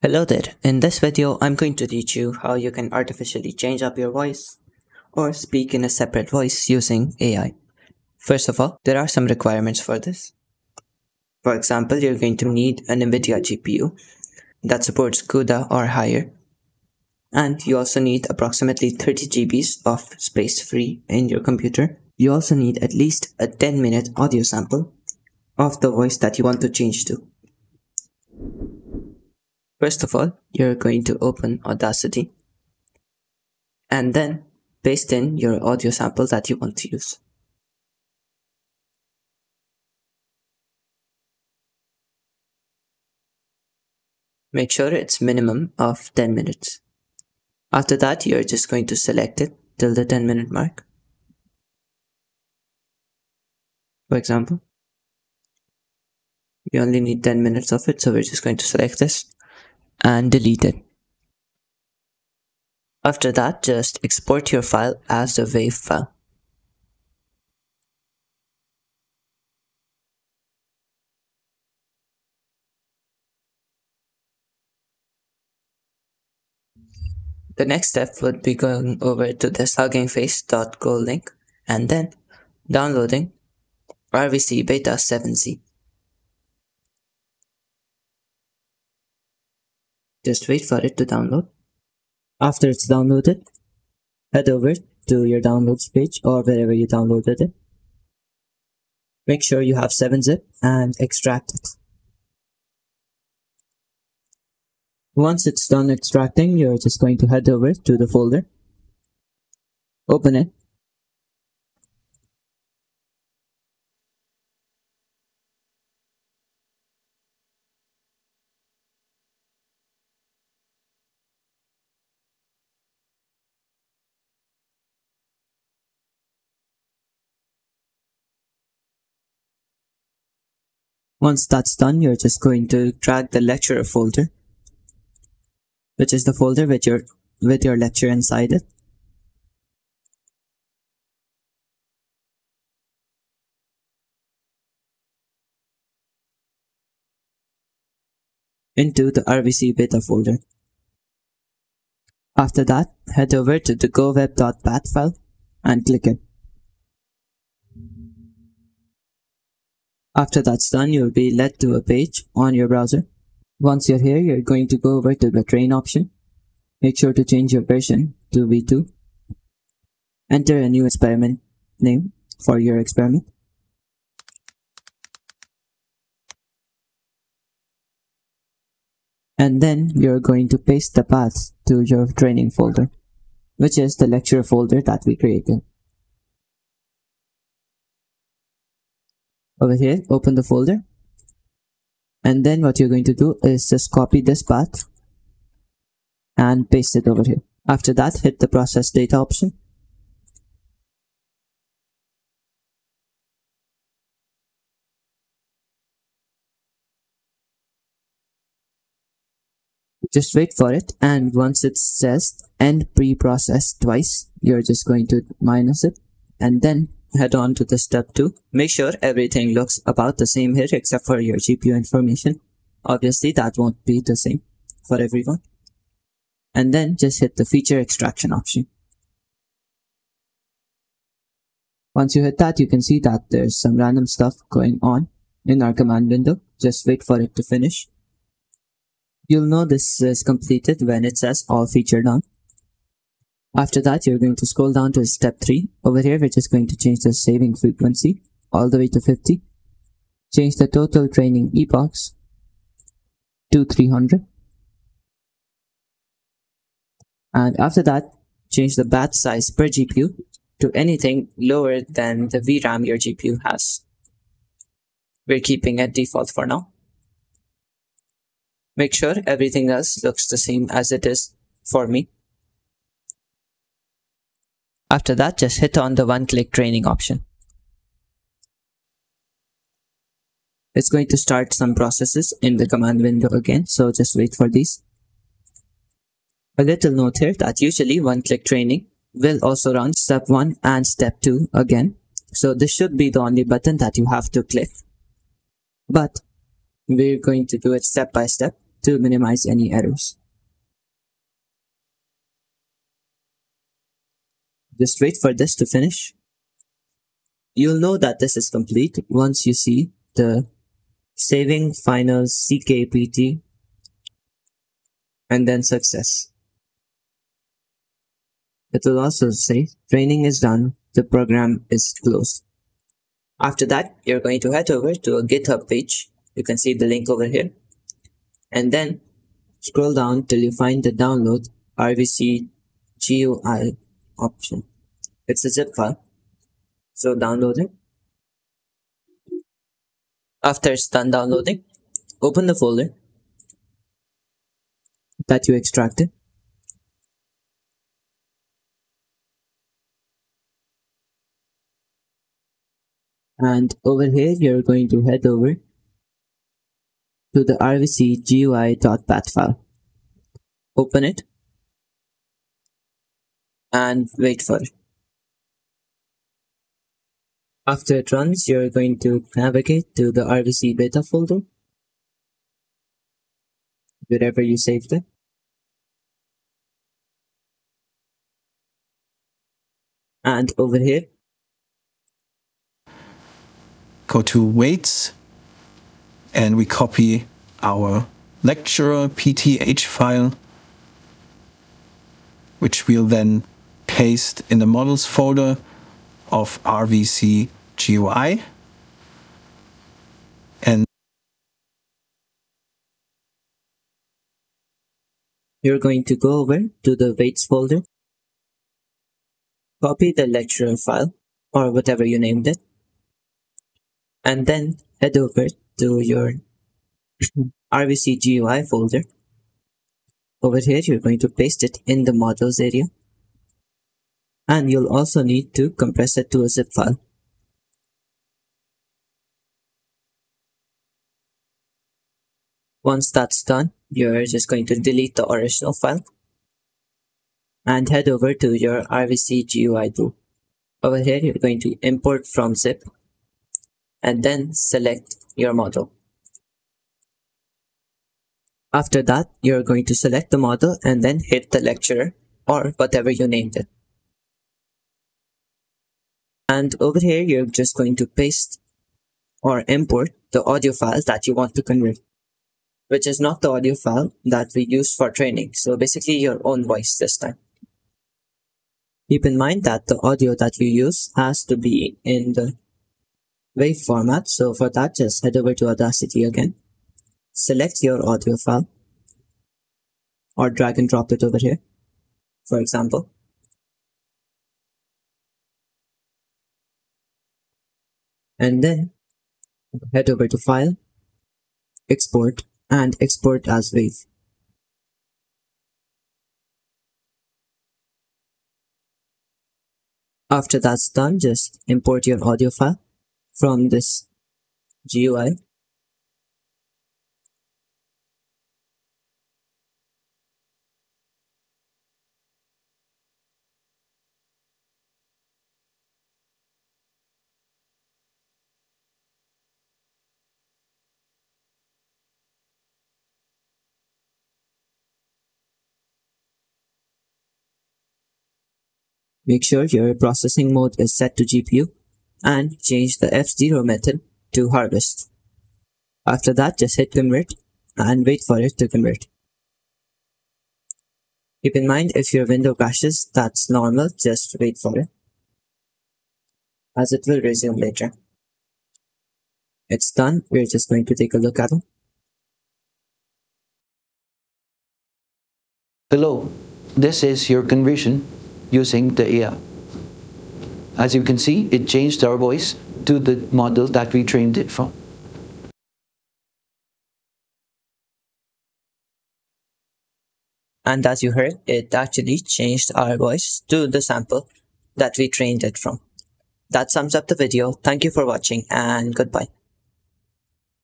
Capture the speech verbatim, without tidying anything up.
Hello there, in this video I'm going to teach you how you can artificially change up your voice or speak in a separate voice using A I. First of all, there are some requirements for this. For example, you're going to need an NVIDIA G P U that supports CUDA or higher, and you also need approximately thirty gigabytes of space free in your computer. You also need at least a ten minute audio sample of the voice that you want to change to. First of all, you're going to open Audacity and then paste in your audio sample that you want to use. Make sure it's minimum of ten minutes. After that, you're just going to select it till the ten minute mark, for example. We only need ten minutes of it, so we're just going to select this and delete it. After that, just export your file as a WAV file. The next step would be going over to this hugging face dot co link and then downloading R V C Beta seven zip. Just wait for it to download. After it's downloaded, head over to your downloads page or wherever you downloaded it. Make sure you have seven zip and extract it. Once it's done extracting, you're just going to head over to the folder, open it, Once that's done, you're just going to drag the lecture folder, which is the folder with your with your lecture inside it. Into the R V C beta folder. After that, head over to the go web dot bat file and click it. After that's done, you'll be led to a page on your browser. Once you're here, you're going to go over to the train option. Make sure to change your version to V two. Enter a new experiment name for your experiment. And then you're going to paste the path to your training folder, which is the lecture folder that we created. Over here, open the folder, and then what you're going to do is just copy this path and paste it over here. After that, hit the process data option. Just wait for it, and once it says end pre-process twice, you're just going to minus it and then head on to the step two. Make sure everything looks about the same here except for your G P U information. Obviously that won't be the same for everyone. And then just hit the feature extraction option. Once you hit that, you can see that there's some random stuff going on in our command window. Just wait for it to finish. You'll know this is completed when it says all feature done. After that, you're going to scroll down to step three. Over here, we're just going to change the saving frequency all the way to fifty. Change the total training epochs to three hundred. And after that, change the batch size per G P U to anything lower than the V RAM your G P U has. We're keeping it default for now. Make sure everything else looks the same as it is for me. After that, just hit on the one-click training option. It's going to start some processes in the command window again, so just wait for these. A little note here that usually one-click training will also run step one and step two again, so this should be the only button that you have to click. But we're going to do it step by step, to minimize any errors. Just wait for this to finish. You'll know that this is complete once you see the saving final C K P T and then success. It will also say training is done, the program is closed. After that, you're going to head over to a GitHub page. You can see the link over here. And then scroll down till you find the download R V C G U I option. It's a zip file. So download it. After it's done downloading, open the folder that you extracted. And over here, you're going to head over to the R V C G U I dot bat file. Open it and wait for it. After it runs, you're going to navigate to the R V C Beta folder, wherever you saved it. And over here, go to weights, and we copy our lecturer P T H file, which we'll then paste in the models folder of R V C G U I. And you're going to go over to the weights folder, copy the lecturer file or whatever you named it, and then head over to your R V C G U I folder. Over here, you're going to paste it in the models area. And you'll also need to compress it to a zip file. Once that's done, you're just going to delete the original file and head over to your R V C G U I tool. Over here, you're going to import from zip and then select your model. After that, you're going to select the model and then hit the lecturer or whatever you named it. And over here, you're just going to paste or import the audio file that you want to convert, which is not the audio file that we use for training. So basically your own voice this time. Keep in mind that the audio that you use has to be in the wave format. So for that, just head over to Audacity again. Select your audio file or drag and drop it over here, for example. And then head over to File, Export, and Export as Wave. After that's done, just import your audio file from this G U I. Make sure your processing mode is set to G P U and change the F zero method to harvest. After that, just hit convert and wait for it to convert. Keep in mind, if your window crashes, that's normal, just wait for it, as it will resume later. It's done, we're just going to take a look at it. Hello, this is your conversion using the A I. As you can see, it changed our voice to the model that we trained it from. And as you heard, it actually changed our voice to the sample that we trained it from. That sums up the video. Thank you for watching and goodbye.